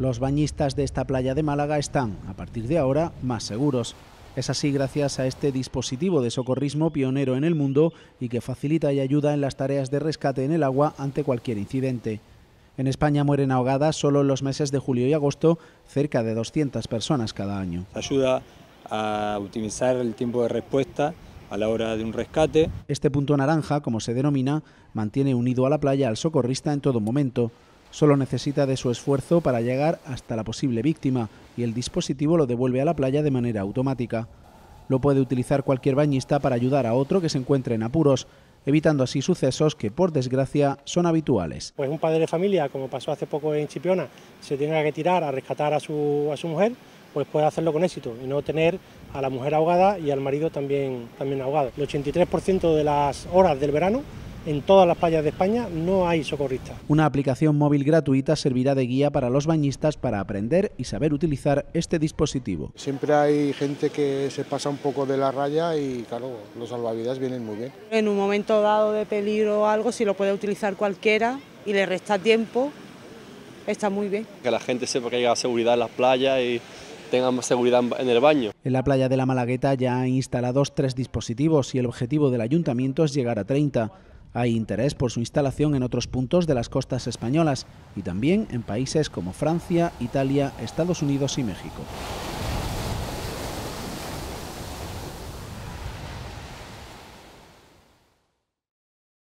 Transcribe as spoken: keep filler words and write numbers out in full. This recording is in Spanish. Los bañistas de esta playa de Málaga están, a partir de ahora, más seguros. Es así gracias a este dispositivo de socorrismo pionero en el mundo y que facilita y ayuda en las tareas de rescate en el agua ante cualquier incidente. En España mueren ahogadas solo en los meses de julio y agosto cerca de doscientas personas cada año. Ayuda a optimizar el tiempo de respuesta a la hora de un rescate. Este punto naranja, como se denomina, mantiene unido a la playa al socorrista en todo momento. Solo necesita de su esfuerzo para llegar hasta la posible víctima y el dispositivo lo devuelve a la playa de manera automática. Lo puede utilizar cualquier bañista para ayudar a otro que se encuentre en apuros, evitando así sucesos que, por desgracia, son habituales. Pues un padre de familia, como pasó hace poco en Chipiona, se tenía que tirar a rescatar a su, a su mujer, pues puede hacerlo con éxito y no tener a la mujer ahogada y al marido también, también ahogado. El ochenta y tres por ciento de las horas del verano, en todas las playas de España no hay socorristas. Una aplicación móvil gratuita servirá de guía para los bañistas para aprender y saber utilizar este dispositivo. Siempre hay gente que se pasa un poco de la raya y, claro, los salvavidas vienen muy bien. En un momento dado de peligro o algo, si lo puede utilizar cualquiera y le resta tiempo, está muy bien. Que la gente sepa que haya seguridad en las playas y tengan seguridad en el baño. En la playa de la Malagueta ya han instalados tres dispositivos y el objetivo del ayuntamiento es llegar a treinta. Hay interés por su instalación en otros puntos de las costas españolas y también en países como Francia, Italia, Estados Unidos y México.